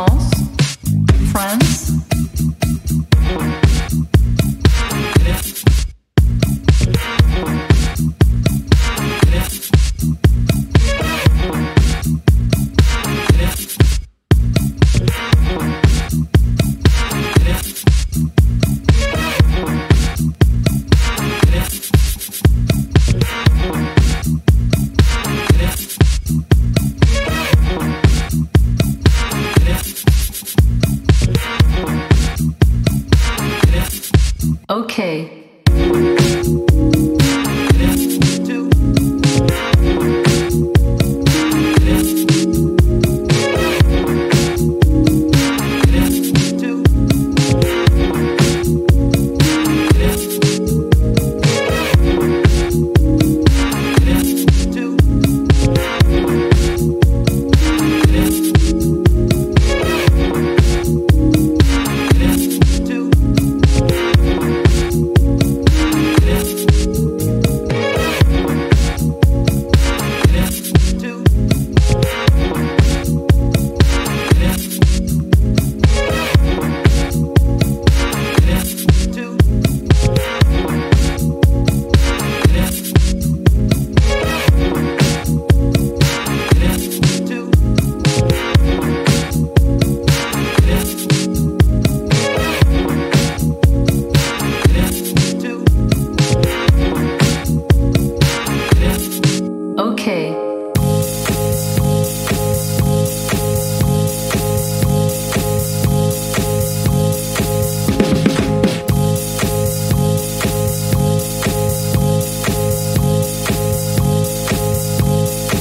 France, France, okay. Okay.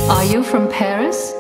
Are you from Paris?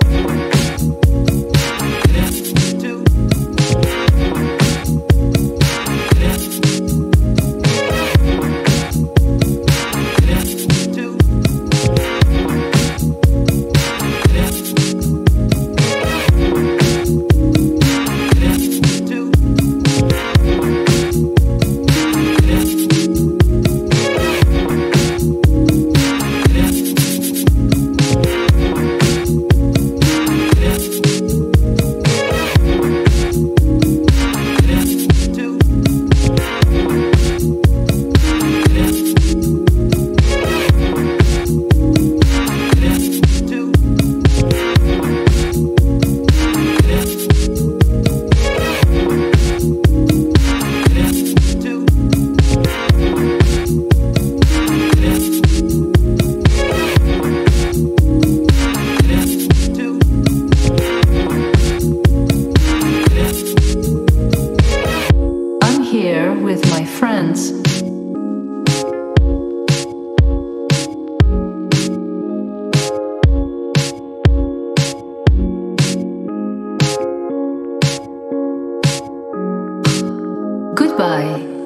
Here with my friends. Goodbye.